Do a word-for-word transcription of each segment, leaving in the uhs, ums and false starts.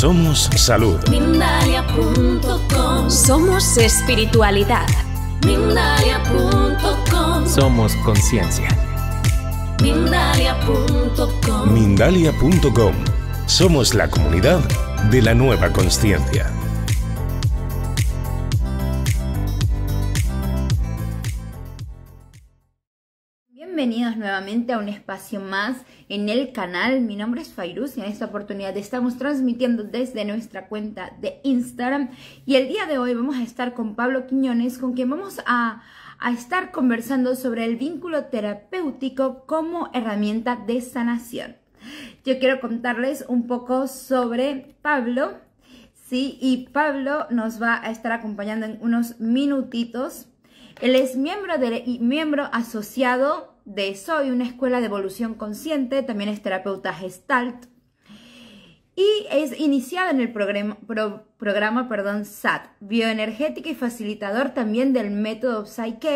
Somos salud. Somos espiritualidad. Somos conciencia. Mindalia punto com. Mindalia punto com. Somos la comunidad de la nueva consciencia. Bienvenidos nuevamente a un espacio más en el canal. Mi nombre es Fairuz y en esta oportunidad estamos transmitiendo desde nuestra cuenta de Instagram. Y el día de hoy vamos a estar con Pablo Quiñones, con quien vamos a, a estar conversando sobre el vínculo terapéutico como herramienta de sanación. Yo quiero contarles un poco sobre Pablo, ¿sí? Y Pablo nos va a estar acompañando en unos minutitos. Él es miembro, de, miembro asociado de Soy, una escuela de evolución consciente, también es terapeuta gestalt y es iniciado en el programa, pro, programa perdón, S A T, bioenergética y facilitador también del método Psy-K.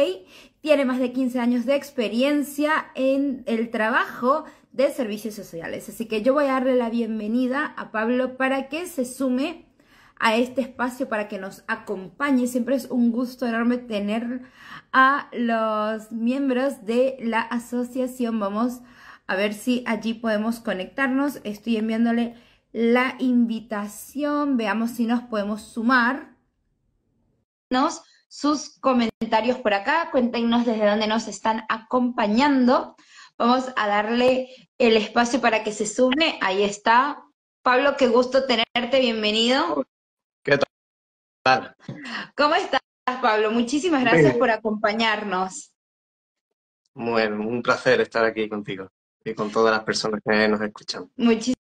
Tiene más de quince años de experiencia en el trabajo de servicios sociales. Así que yo voy a darle la bienvenida a Pablo para que se sume a este espacio, para que nos acompañe. Siempre es un gusto enorme tener a los miembros de la asociación. Vamos a ver si allí podemos conectarnos. Estoy enviándole la invitación. Veamos si nos podemos sumar. Sus comentarios por acá. Cuéntenos desde dónde nos están acompañando. Vamos a darle el espacio para que se sume. Ahí está. Pablo, qué gusto tenerte. Bienvenido. ¿Qué tal? ¿Cómo estás, Pablo? Muchísimas gracias por acompañarnos. Bueno, un placer estar aquí contigo y con todas las personas que nos escuchan. Muchísimas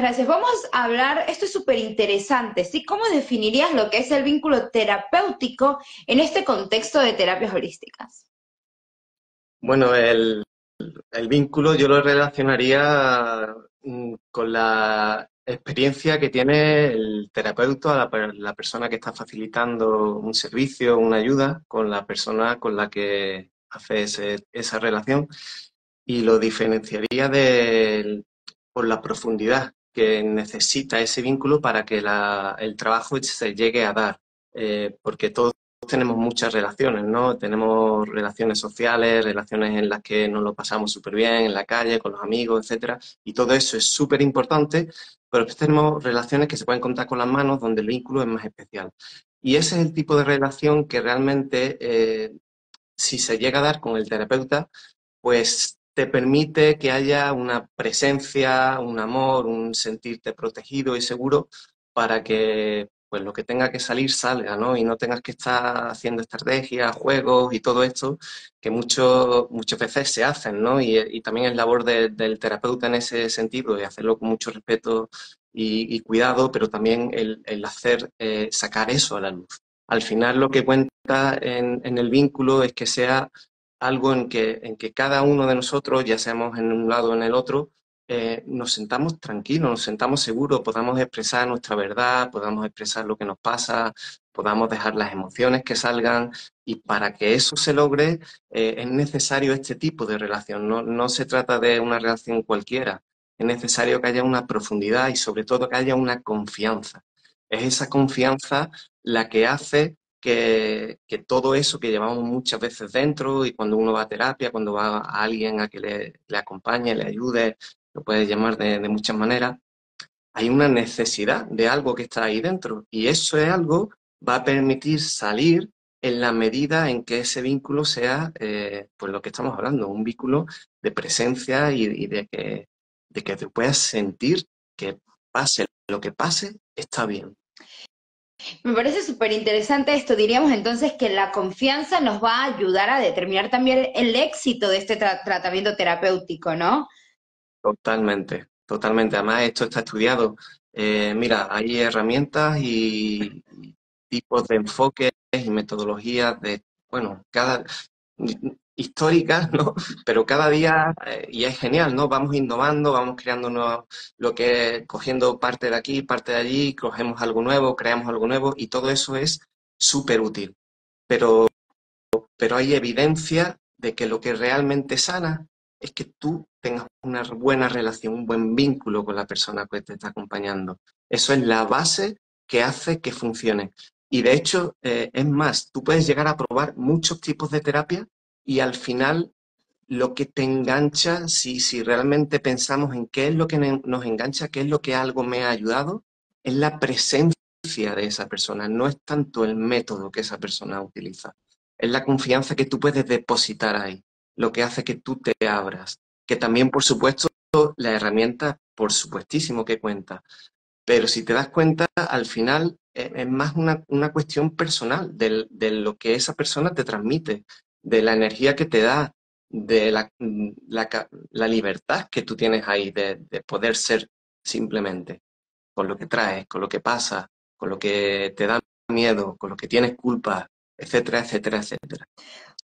gracias. Vamos a hablar, esto es súper interesante, ¿sí? ¿Cómo definirías lo que es el vínculo terapéutico en este contexto de terapias holísticas? Bueno, el, el vínculo yo lo relacionaría con la experiencia que tiene el terapeuta, la, la persona que está facilitando un servicio, una ayuda, con la persona con la que hace ese, esa relación, y lo diferenciaría de, por la profundidad que necesita ese vínculo para que la, el trabajo se llegue a dar, eh, porque todos tenemos muchas relaciones, ¿no? Tenemos relaciones sociales, relaciones en las que nos lo pasamos súper bien, en la calle, con los amigos, etcétera. Y todo eso es súper importante, pero tenemos relaciones que se pueden contar con las manos, donde el vínculo es más especial. Y ese es el tipo de relación que realmente, eh, si se llega a dar con el terapeuta, pues te permite que haya una presencia, un amor, un sentirte protegido y seguro para que pues lo que tenga que salir salga, ¿no? Y no tengas que estar haciendo estrategias, juegos y todo esto, que mucho, muchas veces se hacen, ¿no? Y, y también es labor de, del terapeuta en ese sentido, de hacerlo con mucho respeto y, y cuidado, pero también el, el hacer, eh, sacar eso a la luz. Al final lo que cuenta en, en el vínculo es que sea algo en que, en que cada uno de nosotros, ya seamos en un lado o en el otro, Eh, nos sentamos tranquilos, nos sentamos seguros, podamos expresar nuestra verdad, podamos expresar lo que nos pasa, podamos dejar las emociones que salgan, y para que eso se logre eh, es necesario este tipo de relación, no, no se trata de una relación cualquiera, es necesario que haya una profundidad y sobre todo que haya una confianza. Es esa confianza la que hace Que, que todo eso que llevamos muchas veces dentro, y cuando uno va a terapia, cuando va a alguien a que le, le acompañe, le ayude, lo puedes llamar de, de muchas maneras, hay una necesidad de algo que está ahí dentro, y eso es algo va a permitir salir en la medida en que ese vínculo sea, eh, pues lo que estamos hablando, un vínculo de presencia y, y de, que, de que te puedas sentir que pase lo que pase, está bien. Me parece súper interesante esto. Diríamos entonces que la confianza nos va a ayudar a determinar también el éxito de este tra tratamiento terapéutico, ¿no? Totalmente, totalmente. Además, esto está estudiado. Eh, mira, hay herramientas y tipos de enfoques y metodologías de, bueno, cada históricas, ¿no? Pero cada día, eh, y es genial, ¿no? Vamos innovando, vamos creando nuevos, lo que es, cogiendo parte de aquí, parte de allí, cogemos algo nuevo, creamos algo nuevo, y todo eso es súper útil. Pero, pero hay evidencia de que lo que realmente sana es que tú tengas una buena relación, un buen vínculo con la persona que te está acompañando. Eso es la base que hace que funcione. Y de hecho, eh, es más, tú puedes llegar a probar muchos tipos de terapia y al final lo que te engancha, si, si realmente pensamos en qué es lo que nos engancha, qué es lo que algo me ha ayudado, es la presencia de esa persona, no es tanto el método que esa persona utiliza. Es la confianza que tú puedes depositar ahí, lo que hace que tú te abras. Que también, por supuesto, la herramienta, por supuestísimo que cuenta. Pero si te das cuenta, al final es más una, una cuestión personal del, de lo que esa persona te transmite, de la energía que te da, de la, la, la libertad que tú tienes ahí de, de poder ser simplemente, con lo que traes, con lo que pasa, con lo que te da miedo, con lo que tienes culpa, etcétera, etcétera, etcétera.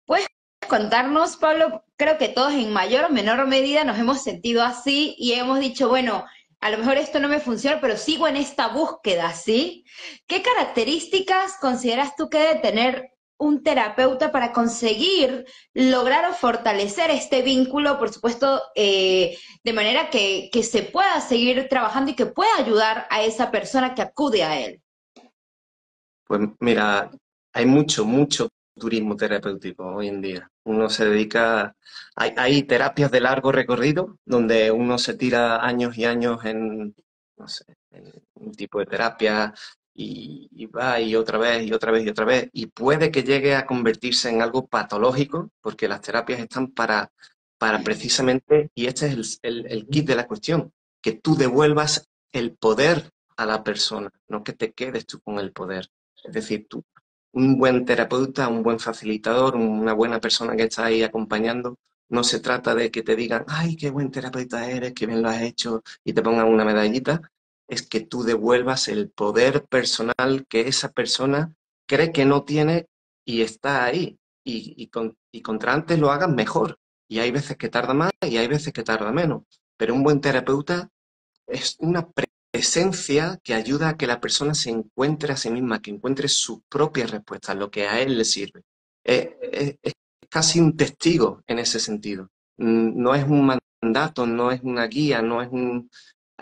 ¿Puedes contarnos, Pablo? Creo que todos en mayor o menor medida nos hemos sentido así y hemos dicho, bueno, a lo mejor esto no me funciona, pero sigo en esta búsqueda, ¿sí? ¿Qué características consideras tú que debe tener un terapeuta para conseguir lograr o fortalecer este vínculo, por supuesto, eh, de manera que, que se pueda seguir trabajando y que pueda ayudar a esa persona que acude a él? Pues mira, hay mucho, mucho turismo terapéutico hoy en día. Uno se dedica... Hay, hay terapias de largo recorrido donde uno se tira años y años en, no sé, en un tipo de terapia y, y va y otra vez y otra vez y otra vez. Y puede que llegue a convertirse en algo patológico porque las terapias están para, para precisamente... Y este es el, el, el kit de la cuestión, que tú devuelvas el poder a la persona, no que te quedes tú con el poder. Es decir, tú... Un buen terapeuta, un buen facilitador, una buena persona que está ahí acompañando, no se trata de que te digan, ay, qué buen terapeuta eres, qué bien lo has hecho, y te pongan una medallita. Es que tú devuelvas el poder personal que esa persona cree que no tiene y está ahí. Y, y, con, y contra antes lo hagas mejor. Y hay veces que tarda más y hay veces que tarda menos. Pero un buen terapeuta es una pre esencia que ayuda a que la persona se encuentre a sí misma, que encuentre sus propias respuestas, lo que a él le sirve. Es, es, es casi un testigo en ese sentido. No es un mandato, no es una guía, no es un...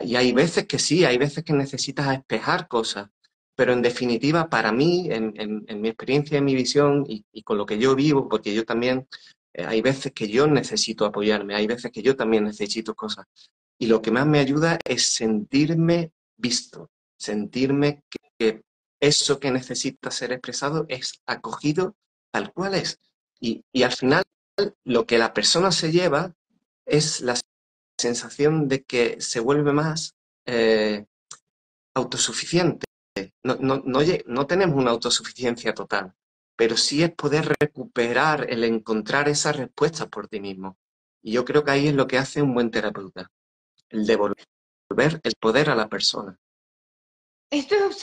Y hay veces que sí, hay veces que necesitas despejar cosas, pero en definitiva para mí, en, en, en mi experiencia, en mi visión y, y con lo que yo vivo, porque yo también, eh, hay veces que yo necesito apoyarme, hay veces que yo también necesito cosas. Y lo que más me ayuda es sentirme visto, sentirme que, que eso que necesita ser expresado es acogido tal cual es. Y, y al final lo que la persona se lleva es la sensación de que se vuelve más eh, autosuficiente. No, no, no, no tenemos una autosuficiencia total, pero sí es poder recuperar el encontrar esas respuestas por ti mismo. Y yo creo que ahí es lo que hace un buen terapeuta. El devolver el poder a la persona. Esto es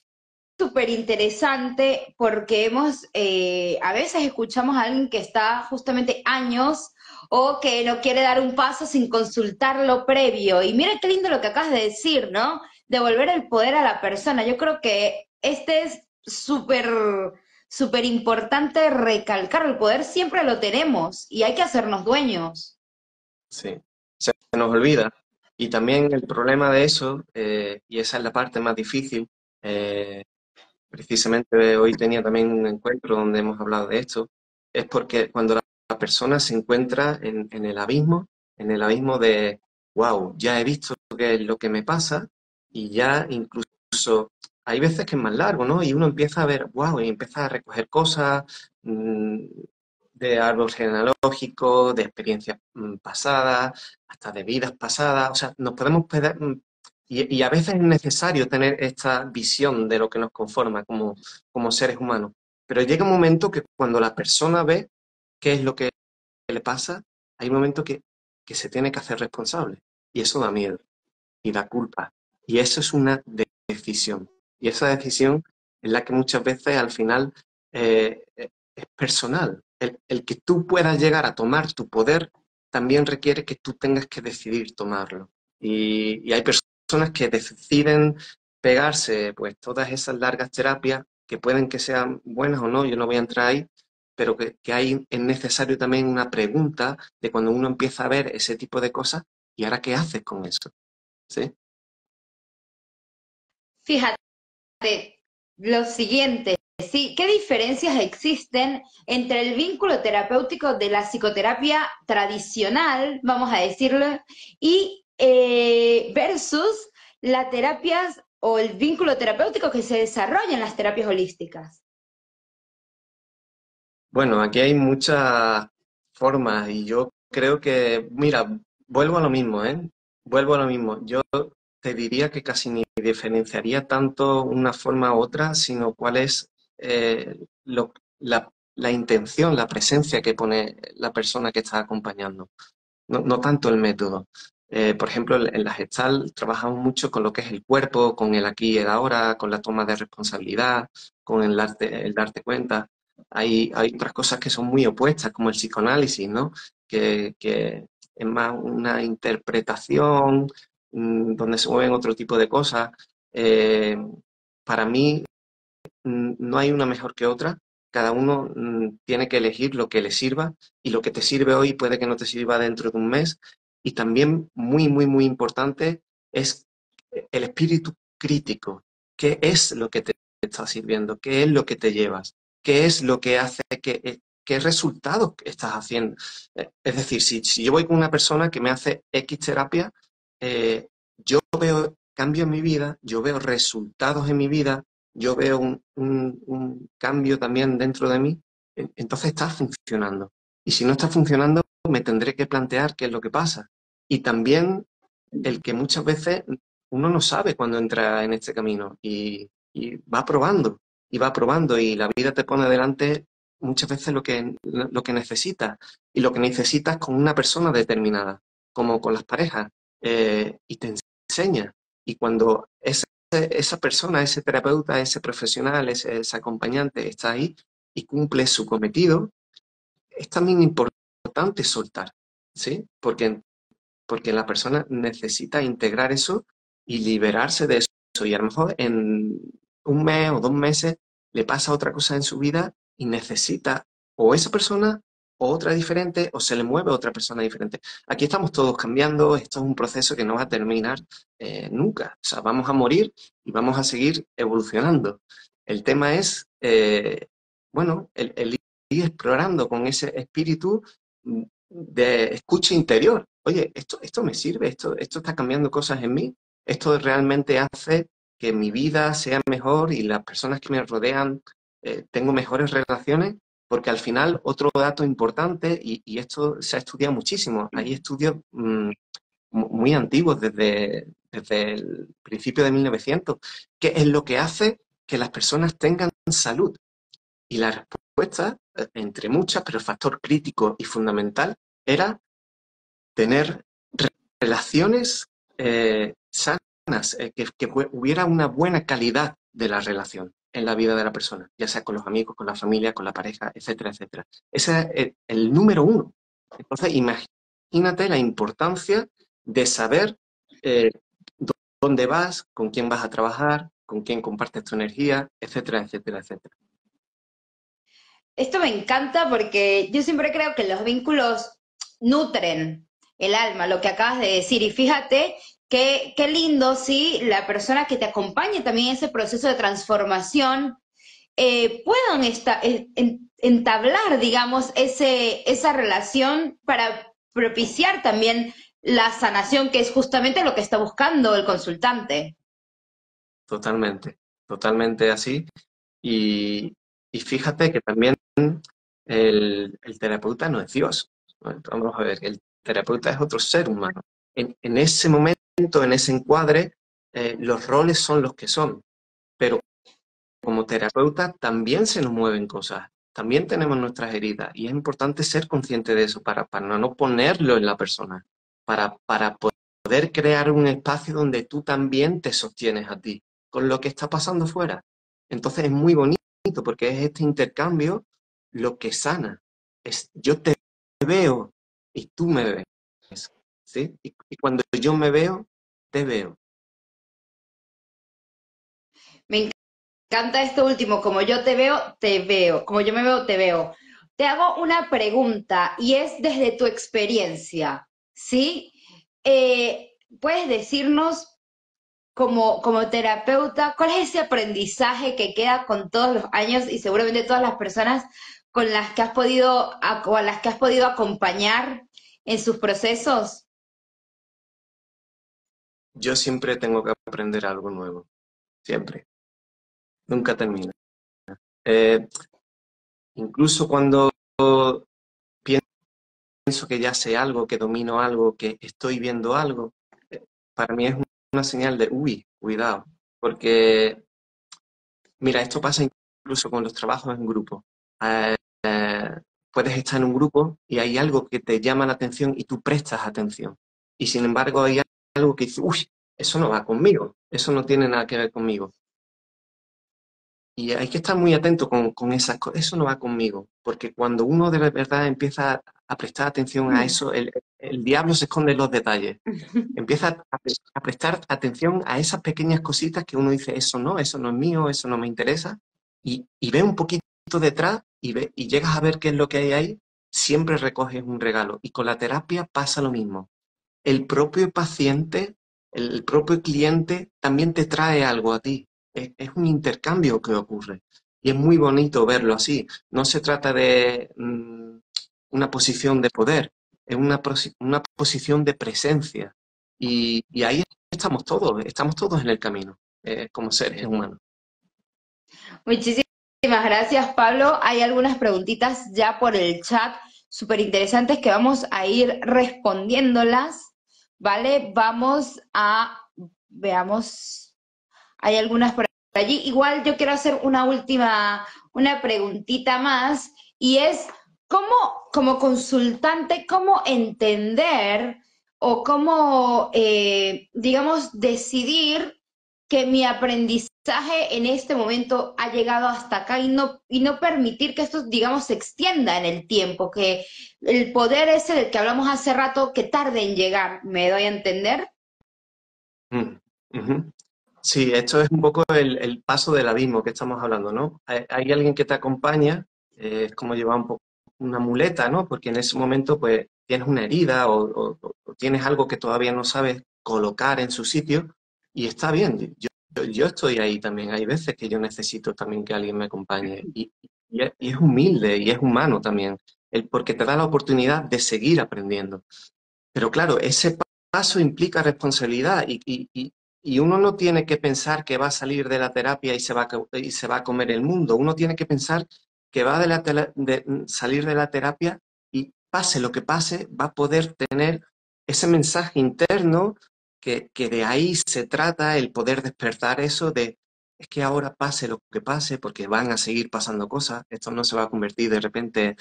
súper interesante porque hemos, eh, a veces escuchamos a alguien que está justamente años o que no quiere dar un paso sin consultarlo previo. Y mira qué lindo lo que acabas de decir, ¿no? Devolver el poder a la persona. Yo creo que este es súper, súper importante recalcar. El poder siempre lo tenemos y hay que hacernos dueños. Sí, se nos olvida. Y también el problema de eso, eh, y esa es la parte más difícil, eh, precisamente hoy tenía también un encuentro donde hemos hablado de esto, es porque cuando la, la persona se encuentra en, en el abismo, en el abismo de, wow, ya he visto qué es lo que me pasa, y ya incluso, hay veces que es más largo, ¿no? Y uno empieza a ver, wow, y empieza a recoger cosas mmm, de árbol genealógico, de experiencias mmm, pasadas, hasta de vidas pasadas, o sea, nos podemos... Y, y a veces es necesario tener esta visión de lo que nos conforma como, como seres humanos. Pero llega un momento que cuando la persona ve qué es lo que le pasa, hay un momento que, que se tiene que hacer responsable. Y eso da miedo, y da culpa. Y eso es una decisión. Y esa decisión es la que muchas veces al final eh, es personal. El, el que tú puedas llegar a tomar tu poder también requiere que tú tengas que decidir tomarlo. Y, y hay personas que deciden pegarse pues todas esas largas terapias, que pueden que sean buenas o no, yo no voy a entrar ahí, pero que, que hay, es necesario también una pregunta de cuando uno empieza a ver ese tipo de cosas, ¿Y ahora qué haces con eso? ¿Sí? Fíjate, lo siguiente, sí, ¿qué diferencias existen entre el vínculo terapéutico de la psicoterapia tradicional, vamos a decirlo, y eh, versus las terapias o el vínculo terapéutico que se desarrolla en las terapias holísticas? Bueno, aquí hay muchas formas y yo creo que, mira, vuelvo a lo mismo, ¿eh? Vuelvo a lo mismo. Yo te diría que casi ni diferenciaría tanto una forma u otra, sino cuál es eh, lo, la, la intención, la presencia que pone la persona que está acompañando. No, no tanto el método. Eh, por ejemplo, en la Gestalt trabajamos mucho con lo que es el cuerpo, con el aquí y el ahora, con la toma de responsabilidad, con el darte, el darte cuenta. Hay, hay otras cosas que son muy opuestas, como el psicoanálisis, ¿no? Que, que es más una interpretación mmm, donde se mueven otro tipo de cosas. Eh, para mí mmm, no hay una mejor que otra. Cada uno mmm, tiene que elegir lo que le sirva y lo que te sirve hoy puede que no te sirva dentro de un mes. Y también muy, muy, muy importante es el espíritu crítico. ¿Qué es lo que te está sirviendo? ¿Qué es lo que te llevas? ¿Qué es lo que hace, qué, qué resultados estás haciendo? Es decir, si, si yo voy con una persona que me hace X terapia, eh, yo veo cambio en mi vida, yo veo resultados en mi vida, yo veo un, un, un cambio también dentro de mí, entonces está funcionando. Y si no está funcionando, me tendré que plantear qué es lo que pasa. Y también el que muchas veces uno no sabe cuando entra en este camino y, y va probando. Y va probando y la vida te pone delante muchas veces lo que, lo que necesitas. Y lo que necesitas con una persona determinada, como con las parejas. Eh, y te enseña. Y cuando ese, esa persona, ese terapeuta, ese profesional, ese, ese acompañante está ahí y cumple su cometido, es también importante soltar. ¿Sí? Porque, porque la persona necesita integrar eso y liberarse de eso. Y a lo mejor en un mes o dos meses le pasa otra cosa en su vida y necesita o esa persona o otra diferente o se le mueve otra persona diferente. Aquí estamos todos cambiando, esto es un proceso que no va a terminar eh, nunca. O sea, vamos a morir y vamos a seguir evolucionando. El tema es, eh, bueno, el, el ir explorando con ese espíritu de escucha interior. Oye, esto, esto me sirve, esto, esto está cambiando cosas en mí, esto realmente hace que mi vida sea mejor y las personas que me rodean eh, tengo mejores relaciones, porque al final otro dato importante, y, y esto se ha estudiado muchísimo, hay estudios mmm, muy antiguos desde, desde el principio de mil novecientos, que es lo que hace que las personas tengan salud. Y la respuesta, entre muchas, pero el factor crítico y fundamental, era tener relaciones eh, sanas, Que, que hubiera una buena calidad de la relación en la vida de la persona, ya sea con los amigos, con la familia, con la pareja, etcétera, etcétera. Ese es el, el número uno. Entonces, imagínate la importancia de saber eh, dónde vas, con quién vas a trabajar, con quién compartes tu energía, etcétera, etcétera, etcétera. Esto me encanta porque yo siempre creo que los vínculos nutren el alma, lo que acabas de decir, y fíjate Qué, qué lindo, sí, la persona que te acompañe también en ese proceso de transformación eh, puedan esta, en, entablar, digamos, ese, esa relación para propiciar también la sanación, que es justamente lo que está buscando el consultante. Totalmente, totalmente así. Y, y fíjate que también el, el terapeuta no es Dios. Vamos a ver, el terapeuta es otro ser humano. En, en ese momento, en ese encuadre, eh, los roles son los que son, pero como terapeuta también se nos mueven cosas, también tenemos nuestras heridas y es importante ser consciente de eso para, para no ponerlo en la persona, para, para poder crear un espacio donde tú también te sostienes a ti con lo que está pasando fuera. Entonces es muy bonito porque es este intercambio lo que sana, es yo te veo y tú me ves. ¿Sí? Y cuando yo me veo, te veo. Me encanta esto último, como yo te veo, te veo, como yo me veo, te veo. Te hago una pregunta y es desde tu experiencia, ¿sí? eh, puedes decirnos como, como terapeuta, ¿cuál es ese aprendizaje que queda con todos los años y seguramente todas las personas con las que has podido, o a las que has podido acompañar en sus procesos? Yo siempre tengo que aprender algo nuevo, siempre. Nunca termina. Eh, incluso cuando pienso que ya sé algo, que domino algo, que estoy viendo algo, para mí es una señal de, uy, cuidado, porque, mira, esto pasa incluso con los trabajos en grupo. Eh, eh, puedes estar en un grupo y hay algo que te llama la atención y tú prestas atención. Y sin embargo hay algo que dice, uy, eso no va conmigo, eso no tiene nada que ver conmigo. Y hay que estar muy atento con, con esas cosas, eso no va conmigo, porque cuando uno de verdad empieza a prestar atención a eso, el, el diablo se esconde en los detalles. Empieza a, a prestar atención a esas pequeñas cositas que uno dice, eso no, eso no es mío, eso no me interesa, y, y ve un poquito detrás y, ve, y llegas a ver qué es lo que hay ahí, siempre recoges un regalo. Y con la terapia pasa lo mismo. El propio paciente, el propio cliente también te trae algo a ti. Es, es un intercambio que ocurre. Y es muy bonito verlo así. No se trata de mmm, una posición de poder, es una, una posición de presencia. Y, y ahí estamos todos, estamos todos en el camino, eh, como seres humanos. Muchísimas gracias, Pablo. Hay algunas preguntitas ya por el chat súper interesantes que vamos a ir respondiéndolas, ¿vale? Vamos a, veamos, hay algunas por allí. Igual yo quiero hacer una última, una preguntita más, y es, ¿cómo, como consultante, cómo entender o cómo, eh, digamos, decidir que mi aprendizaje en este momento ha llegado hasta acá y no, y no permitir que esto, digamos, se extienda en el tiempo, que el poder ese del que hablamos hace rato, que tarde en llegar, ¿me doy a entender? Sí, esto es un poco el, el paso del abismo que estamos hablando, ¿no? Hay, hay alguien que te acompaña, eh, es como llevar un poco una muleta, ¿no? Porque en ese momento pues tienes una herida o, o, o tienes algo que todavía no sabes colocar en su sitio. Y está bien, yo, yo, yo estoy ahí también. Hay veces que yo necesito también que alguien me acompañe. Y, y, y es humilde y es humano también, el, porque te da la oportunidad de seguir aprendiendo. Pero claro, ese paso implica responsabilidad y, y, y, y uno no tiene que pensar que va a salir de la terapia y se va a, y se va a comer el mundo. Uno tiene que pensar que va de la tela, de, salir de la terapia y pase lo que pase, va a poder tener ese mensaje interno. Que, que de ahí se trata el poder despertar eso de, es que ahora pase lo que pase, porque van a seguir pasando cosas, esto no se va a convertir de repente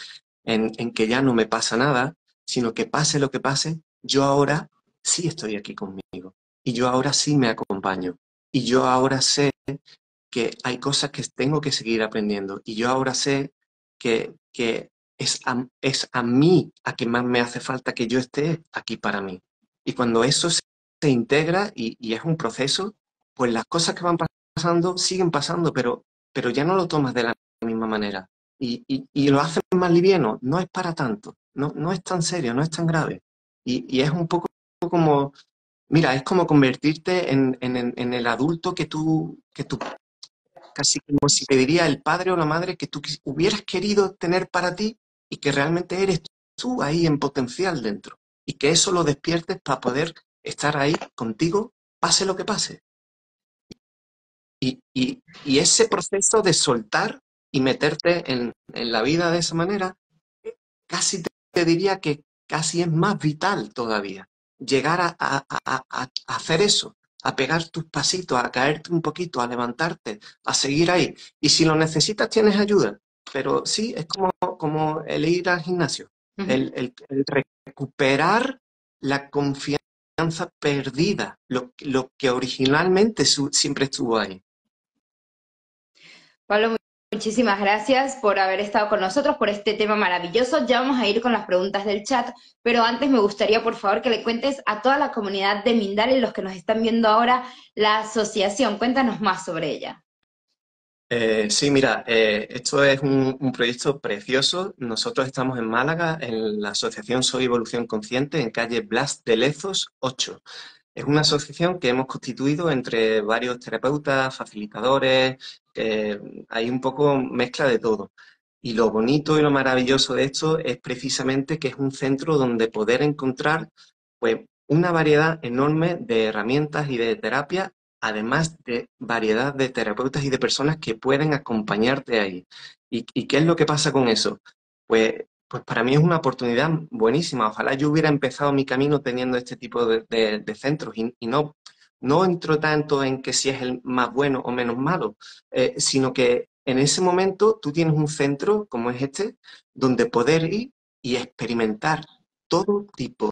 en, en que ya no me pasa nada, sino que pase lo que pase, yo ahora sí estoy aquí conmigo, y yo ahora sí me acompaño, y yo ahora sé que hay cosas que tengo que seguir aprendiendo, y yo ahora sé que, que es, a, es a mí a que más me hace falta que yo esté aquí para mí. Y cuando eso se se integra y, y es un proceso, pues las cosas que van pasando siguen pasando, pero, pero ya no lo tomas de la misma manera. Y, y, y lo haces más liviano, no es para tanto, no, no es tan serio, no es tan grave. Y, y es un poco como, mira, es como convertirte en, en, en el adulto que tú, que tú, casi como si te diría el padre o la madre que tú hubieras querido tener para ti y que realmente eres tú ahí en potencial dentro. Y que eso lo despiertes para poder estar ahí contigo, pase lo que pase. Y, y, y ese proceso de soltar y meterte en, en la vida de esa manera, casi te, te diría que casi es más vital todavía. Llegar a, a, a, a hacer eso, a pegar tus pasitos, a caerte un poquito, a levantarte, a seguir ahí. Y si lo necesitas, tienes ayuda. Pero sí, es como, como el ir al gimnasio. Uh-huh. el, el, el recuperar la confianza perdida, lo, lo que originalmente su, siempre estuvo ahí. Pablo, muchísimas gracias por haber estado con nosotros, por este tema maravilloso. Ya vamos a ir con las preguntas del chat, pero antes me gustaría, por favor, que le cuentes a toda la comunidad de Mindal y los que nos están viendo ahora, la asociación. Cuéntanos más sobre ella. Eh, sí, mira, eh, esto es un, un proyecto precioso. Nosotros estamos en Málaga, en la asociación Soy Evolución Consciente, en calle Blas de Lezos ocho. Es una asociación que hemos constituido entre varios terapeutas, facilitadores, eh, hay un poco mezcla de todo. Y lo bonito y lo maravilloso de esto es precisamente que es un centro donde poder encontrar pues, una variedad enorme de herramientas y de terapias, además de variedad de terapeutas y de personas que pueden acompañarte ahí. ¿Y, y qué es lo que pasa con eso? Pues, pues para mí es una oportunidad buenísima. Ojalá yo hubiera empezado mi camino teniendo este tipo de, de, de centros y, y no, no entro tanto en que si es el más bueno o menos malo, eh, sino que en ese momento tú tienes un centro como es este, donde poder ir y experimentar todo tipo,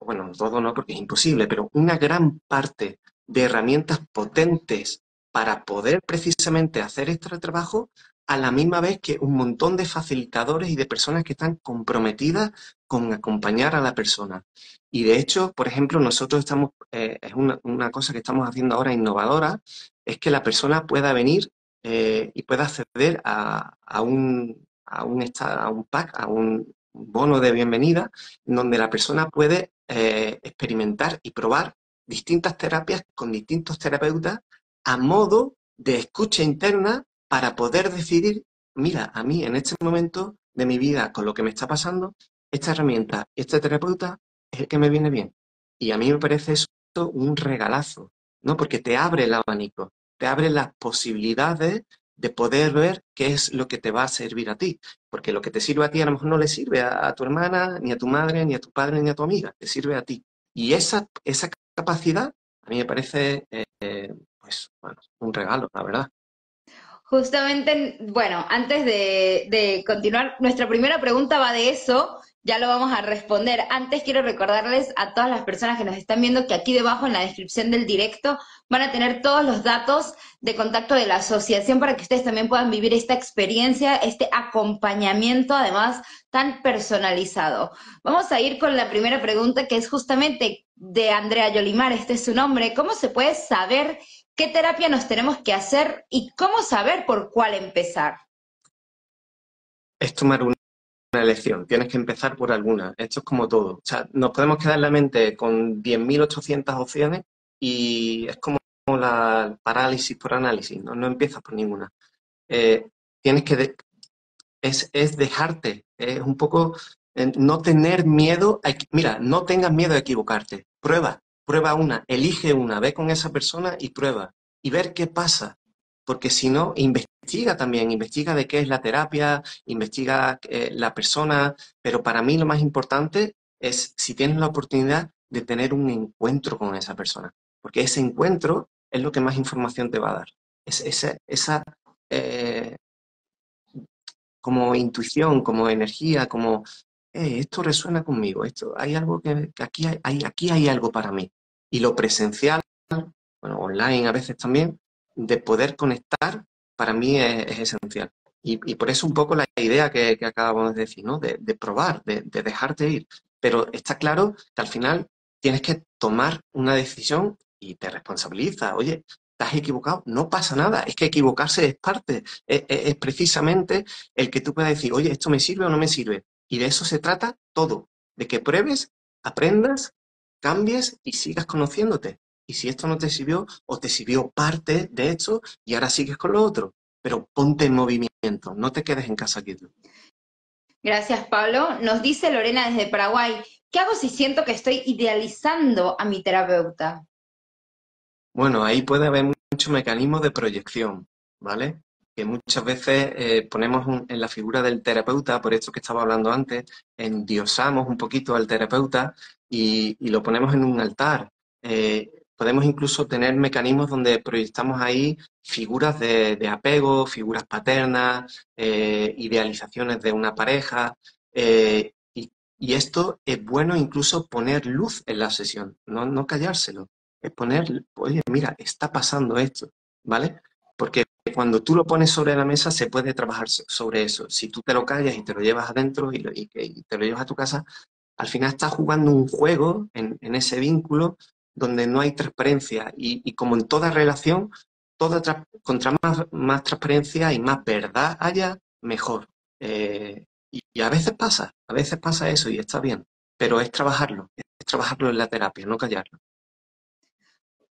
bueno, todo no porque es imposible, pero una gran parte de herramientas potentes para poder precisamente hacer este trabajo a la misma vez que un montón de facilitadores y de personas que están comprometidas con acompañar a la persona. Y de hecho, por ejemplo, nosotros estamos, eh, es una, una cosa que estamos haciendo ahora innovadora, es que la persona pueda venir eh, y pueda acceder a, a, un, a, un, a un pack, a un bono de bienvenida, donde la persona puede eh, experimentar y probar distintas terapias con distintos terapeutas a modo de escucha interna para poder decidir, mira, a mí en este momento de mi vida con lo que me está pasando, esta herramienta, este terapeuta es el que me viene bien. Y a mí me parece eso un regalazo, ¿no? Porque te abre el abanico, te abre las posibilidades de poder ver qué es lo que te va a servir a ti. Porque lo que te sirve a ti a lo mejor no le sirve a, a tu hermana, ni a tu madre, ni a tu padre, ni a tu amiga, te sirve a ti. Y esa, esa capacidad, a mí me parece eh, pues, bueno, un regalo, la verdad. Justamente, bueno, antes de, de continuar, nuestra primera pregunta va de eso, ya lo vamos a responder. Antes quiero recordarles a todas las personas que nos están viendo que aquí debajo en la descripción del directo van a tener todos los datos de contacto de la asociación para que ustedes también puedan vivir esta experiencia, este acompañamiento además tan personalizado. Vamos a ir con la primera pregunta que es justamente de Andrea Yolimar, este es su nombre. ¿Cómo se puede saber qué terapia nos tenemos que hacer y cómo saber por cuál empezar? Es tomar una elección, tienes que empezar por alguna. Esto es como todo. O sea, nos podemos quedar en la mente con diez mil ochocientas opciones y es como la parálisis por análisis, no, no empiezas por ninguna. Eh, tienes que... De es, es dejarte, es un poco... Eh, no tener miedo... A mira, no tengas miedo a equivocarte, prueba. Prueba una, elige una, ve con esa persona y prueba. Y ver qué pasa. Porque si no, investiga también, investiga de qué es la terapia, investiga eh, la persona. Pero para mí lo más importante es si tienes la oportunidad de tener un encuentro con esa persona. Porque ese encuentro es lo que más información te va a dar. Es, esa esa eh, como intuición, como energía, como... Eh, esto resuena conmigo, esto hay algo que, que aquí, hay, aquí hay algo para mí. Y lo presencial, bueno, online a veces también, de poder conectar, para mí es, es esencial. Y, y por eso un poco la idea que, que acabamos de decir, ¿no? De, de probar, de, de dejarte ir. Pero está claro que al final tienes que tomar una decisión y te responsabilizas. Oye, ¿estás equivocado? No pasa nada. Es que equivocarse es parte. Es, es, es precisamente el que tú puedas decir, oye, ¿esto me sirve o no me sirve? Y de eso se trata todo, de que pruebes, aprendas, cambies y sigas conociéndote. Y si esto no te sirvió, o te sirvió parte de esto, y ahora sigues con lo otro. Pero ponte en movimiento, no te quedes en casa quieto. Gracias, Pablo. Nos dice Lorena desde Paraguay, ¿qué hago si siento que estoy idealizando a mi terapeuta? Bueno, ahí puede haber muchos mecanismos de proyección, ¿vale? Que muchas veces eh, ponemos un, en la figura del terapeuta, por esto que estaba hablando antes, endiosamos un poquito al terapeuta y, y lo ponemos en un altar. Eh, podemos incluso tener mecanismos donde proyectamos ahí figuras de, de apego, figuras paternas, eh, idealizaciones de una pareja. Eh, y, y esto es bueno incluso poner luz en la sesión, no, no callárselo. Es poner, oye, mira, está pasando esto, ¿vale? Porque cuando tú lo pones sobre la mesa se puede trabajar sobre eso. Si tú te lo callas y te lo llevas adentro y, lo, y, y te lo llevas a tu casa, al final estás jugando un juego en, en ese vínculo donde no hay transparencia. Y, y como en toda relación, toda tra contra más, más transparencia y más verdad haya, mejor. Eh, y, y a veces pasa, a veces pasa eso y está bien, pero es trabajarlo, es trabajarlo en la terapia, no callarlo.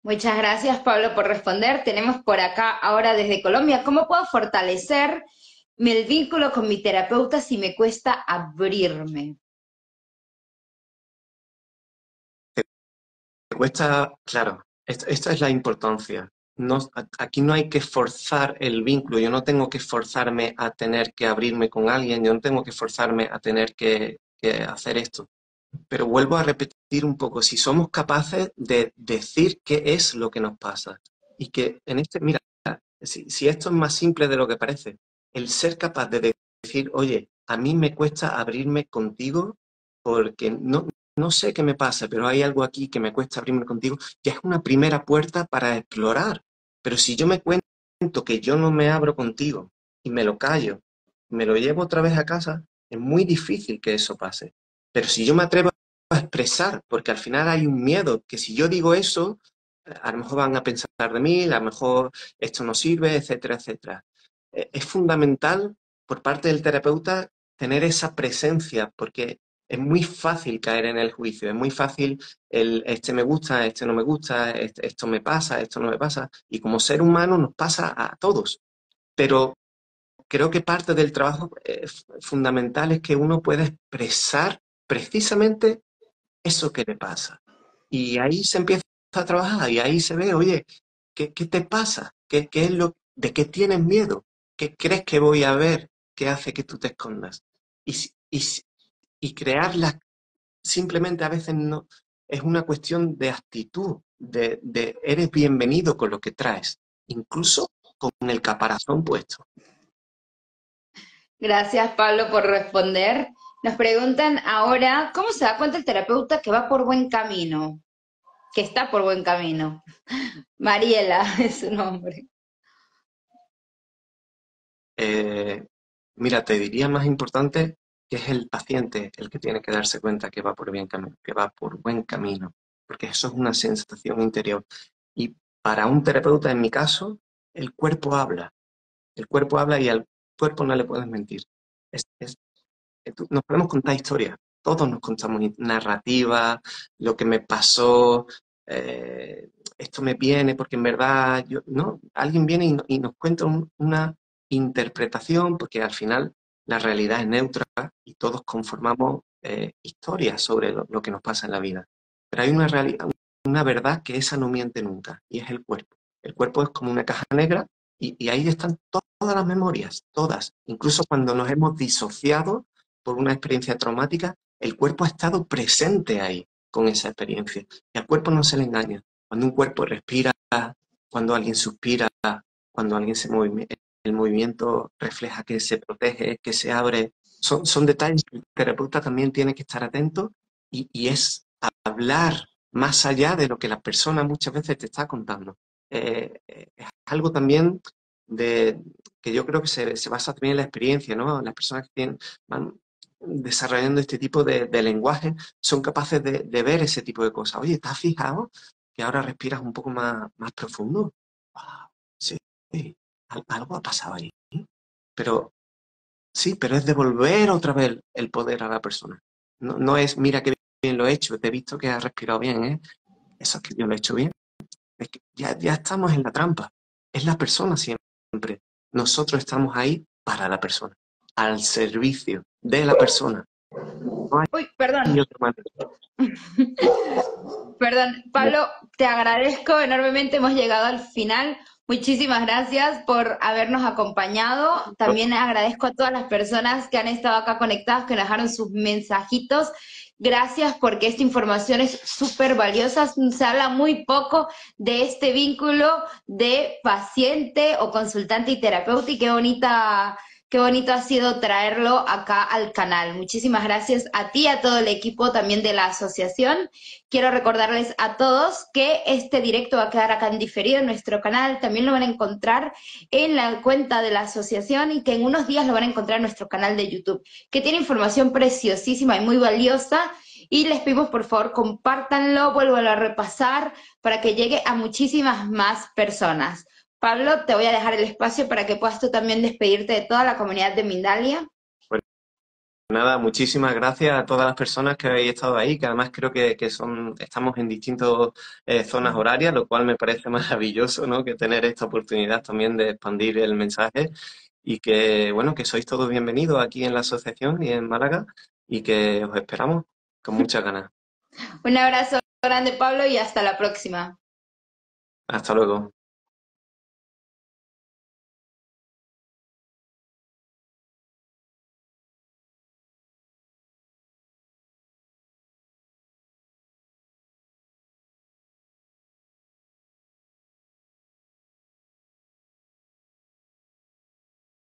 Muchas gracias, Pablo, por responder. Tenemos por acá ahora desde Colombia, ¿cómo puedo fortalecer el vínculo con mi terapeuta si me cuesta abrirme? Te cuesta, claro, esto, esta es la importancia. No, aquí no hay que forzar el vínculo, yo no tengo que forzarme a tener que abrirme con alguien, yo no tengo que forzarme a tener que, que hacer esto. Pero vuelvo a repetir un poco, si somos capaces de decir qué es lo que nos pasa. Y que en este, mira, si, si esto es más simple de lo que parece, el ser capaz de decir, oye, a mí me cuesta abrirme contigo porque no, no sé qué me pasa, pero hay algo aquí que me cuesta abrirme contigo, ya es una primera puerta para explorar. Pero si yo me cuento que yo no me abro contigo y me lo callo, me lo llevo otra vez a casa, es muy difícil que eso pase. Pero si yo me atrevo a expresar, porque al final hay un miedo, que si yo digo eso, a lo mejor van a pensar de mí, a lo mejor esto no sirve, etcétera, etcétera. Es fundamental por parte del terapeuta tener esa presencia, porque es muy fácil caer en el juicio, es muy fácil el este me gusta, este no me gusta, este, esto me pasa, esto no me pasa, y como ser humano nos pasa a todos. Pero creo que parte del trabajo eh, fundamental es que uno pueda expresar precisamente eso que le pasa. Y ahí se empieza a trabajar y ahí se ve, oye, ¿qué, qué te pasa? ¿Qué, qué es lo, ¿de qué tienes miedo? ¿Qué crees que voy a ver que hace que tú te escondas? Y, y, y crearlas simplemente a veces no, es una cuestión de actitud, de, de eres bienvenido con lo que traes, incluso con el caparazón puesto. Gracias, Pablo, por responder. Nos preguntan ahora, ¿cómo se da cuenta el terapeuta que va por buen camino? Que está por buen camino. Mariela es su nombre. Eh, mira, te diría más importante que es el paciente el que tiene que darse cuenta que va por bien camino, que va por buen camino, porque eso es una sensación interior. Y para un terapeuta, en mi caso, el cuerpo habla. El cuerpo habla y al cuerpo no le puedes mentir. Es, es, Nos podemos contar historias, todos nos contamos narrativas, lo que me pasó, eh, esto me viene porque en verdad, yo, ¿no? Alguien viene y, y nos cuenta un, una interpretación, porque al final la realidad es neutra y todos conformamos eh, historias sobre lo, lo que nos pasa en la vida. Pero hay una realidad, una verdad que esa no miente nunca, y es el cuerpo. El cuerpo es como una caja negra y, y ahí están to todas las memorias, todas, incluso cuando nos hemos disociado por una experiencia traumática, el cuerpo ha estado presente ahí con esa experiencia. Y al cuerpo no se le engaña. Cuando un cuerpo respira, cuando alguien suspira, cuando alguien se mueve, el movimiento refleja que se protege, que se abre. Son, son detalles que el terapeuta también tiene que estar atento y, y es hablar más allá de lo que la persona muchas veces te está contando. Eh, es algo también de, que yo creo que se, se basa también en la experiencia, ¿no? Las personas que tienen, van desarrollando este tipo de, de lenguaje, son capaces de, de ver ese tipo de cosas. Oye, ¿estás fijado que ahora respiras un poco más, más profundo? Wow, sí, sí, algo ha pasado ahí. Pero sí, pero es devolver otra vez el poder a la persona. No, no es, mira qué bien lo he hecho, te he visto que has respirado bien, ¿eh? Eso es que yo lo he hecho bien. Es que ya, ya estamos en la trampa. Es la persona siempre. Nosotros estamos ahí para la persona, al servicio de la persona. No hay... Uy, perdón. Perdón, Pablo, te agradezco enormemente, hemos llegado al final. Muchísimas gracias por habernos acompañado. También agradezco a todas las personas que han estado acá conectadas, que nos dejaron sus mensajitos. Gracias porque esta información es súper valiosa. Se habla muy poco de este vínculo de paciente o consultante y terapeuta y qué bonita... Qué bonito ha sido traerlo acá al canal. Muchísimas gracias a ti, a todo el equipo también de la asociación. Quiero recordarles a todos que este directo va a quedar acá en diferido en nuestro canal. También lo van a encontrar en la cuenta de la asociación y que en unos días lo van a encontrar en nuestro canal de YouTube, que tiene información preciosísima y muy valiosa. Y les pedimos, por favor, compártanlo, vuélvanlo a repasar para que llegue a muchísimas más personas. Pablo, te voy a dejar el espacio para que puedas tú también despedirte de toda la comunidad de Mindalia. Nada, muchísimas gracias a todas las personas que habéis estado ahí, que además creo que, que son, estamos en distintas eh, zonas horarias, lo cual me parece maravilloso, ¿no? Que tener esta oportunidad también de expandir el mensaje y que, bueno, que sois todos bienvenidos aquí en la asociación y en Málaga y que os esperamos con muchas ganas. Un abrazo grande, Pablo, y hasta la próxima. Hasta luego.